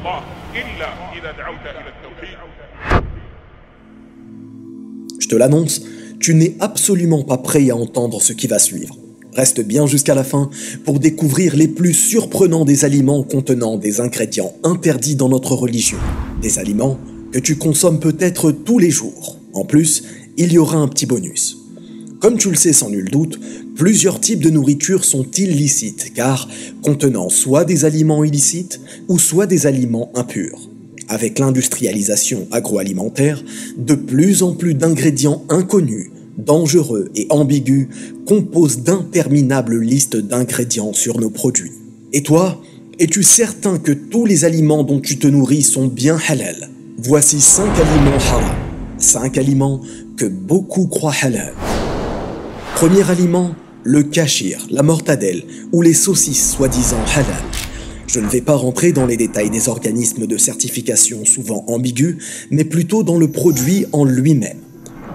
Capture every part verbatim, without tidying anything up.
الله إلا إذا دعوت إلى التوحيد. Je te l'annonce, tu n'es absolument pas prêt à entendre ce qui va suivre. Reste bien jusqu'à la fin pour découvrir les plus surprenants des aliments contenant des ingrédients interdits dans notre religion. Des aliments que tu consommes peut-être tous les jours. En plus, il y aura un petit bonus. Comme tu le sais sans nul doute, plusieurs types de nourriture sont illicites car contenant soit des aliments illicites ou soit des aliments impurs. Avec l'industrialisation agroalimentaire, de plus en plus d'ingrédients inconnus, dangereux et ambigus composent d'interminables listes d'ingrédients sur nos produits. Et toi, es-tu certain que tous les aliments dont tu te nourris sont bien halal? Voici cinq aliments haram, cinq aliments que beaucoup croient halal. Premier aliment, le cachir, la mortadelle ou les saucisses soi-disant halal. Je ne vais pas rentrer dans les détails des organismes de certification souvent ambigus, mais plutôt dans le produit en lui-même.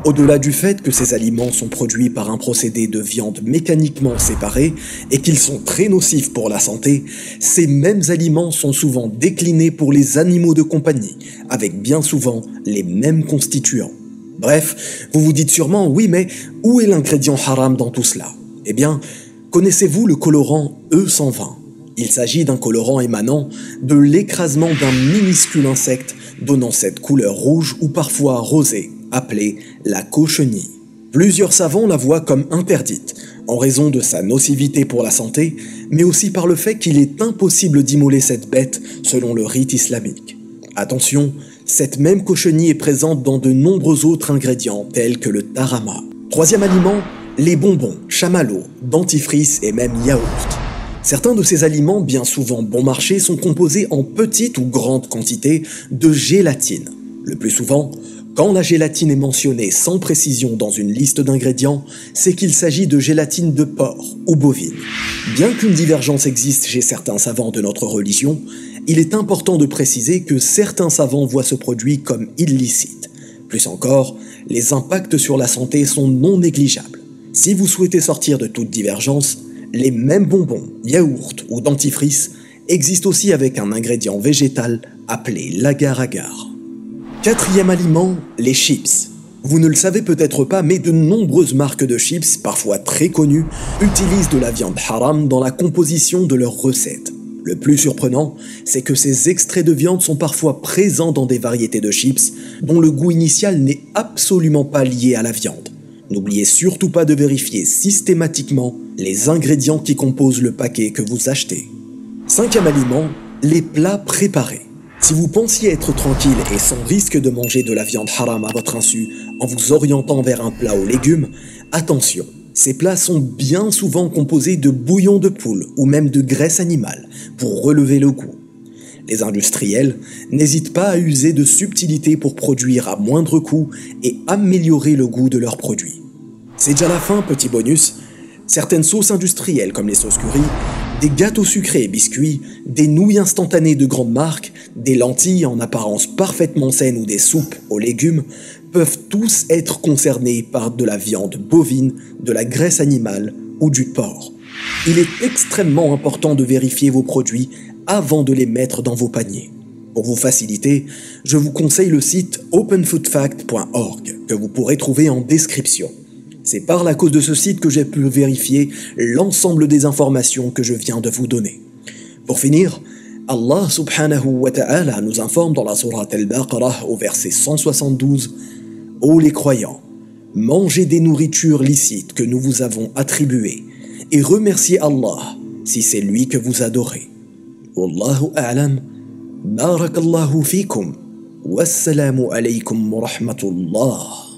Au-delà du fait que ces aliments sont produits par un procédé de viande mécaniquement séparée et qu'ils sont très nocifs pour la santé, ces mêmes aliments sont souvent déclinés pour les animaux de compagnie, avec bien souvent les mêmes constituants. Bref, vous vous dites sûrement « oui, mais où est l'ingrédient haram dans tout cela ?» Eh bien, connaissez-vous le colorant E cent vingt? Il s'agit d'un colorant émanant de l'écrasement d'un minuscule insecte donnant cette couleur rouge ou parfois rosée, appelée la cochenille. Plusieurs savants la voient comme interdite, en raison de sa nocivité pour la santé, mais aussi par le fait qu'il est impossible d'immoler cette bête selon le rite islamique. Attention, cette même cochenille est présente dans de nombreux autres ingrédients tels que le tarama. Troisième aliment, les bonbons, chamallows, dentifrices et même yaourts. Certains de ces aliments, bien souvent bon marché, sont composés en petite ou grande quantité de gélatine. Le plus souvent, quand la gélatine est mentionnée sans précision dans une liste d'ingrédients, c'est qu'il s'agit de gélatine de porc ou bovine. Bien qu'une divergence existe chez certains savants de notre religion, il est important de préciser que certains savants voient ce produit comme illicite. Plus encore, les impacts sur la santé sont non négligeables. Si vous souhaitez sortir de toute divergence, les mêmes bonbons, yaourts ou dentifrices existent aussi avec un ingrédient végétal appelé l'agar-agar. Quatrième aliment, les chips. Vous ne le savez peut-être pas, mais de nombreuses marques de chips, parfois très connues, utilisent de la viande haram dans la composition de leurs recettes. Le plus surprenant, c'est que ces extraits de viande sont parfois présents dans des variétés de chips dont le goût initial n'est absolument pas lié à la viande. N'oubliez surtout pas de vérifier systématiquement les ingrédients qui composent le paquet que vous achetez. Cinquième aliment, les plats préparés. Si vous pensiez être tranquille et sans risque de manger de la viande haram à votre insu en vous orientant vers un plat aux légumes, attention! Ces plats sont bien souvent composés de bouillon de poule ou même de graisse animale pour relever le goût. Les industriels n'hésitent pas à user de subtilités pour produire à moindre coût et améliorer le goût de leurs produits. C'est déjà la fin, petit bonus. Certaines sauces industrielles comme les sauces curry, des gâteaux sucrés et biscuits, des nouilles instantanées de grandes marques, des lentilles en apparence parfaitement saines ou des soupes aux légumes peuvent tous être concernés par de la viande bovine, de la graisse animale ou du porc. Il est extrêmement important de vérifier vos produits avant de les mettre dans vos paniers. Pour vous faciliter, je vous conseille le site open food facts point org que vous pourrez trouver en description. C'est par la cause de ce site que j'ai pu vérifier l'ensemble des informations que je viens de vous donner. Pour finir, Allah subhanahu wa ta'ala nous informe dans la sourate al-Baqarah au verset cent soixante-douze « Ô les croyants, mangez des nourritures licites que nous vous avons attribuées et remerciez Allah si c'est lui que vous adorez. » Wallahu a'lam, barakallahu fikum, wassalamu alaykum wa rahmatullah.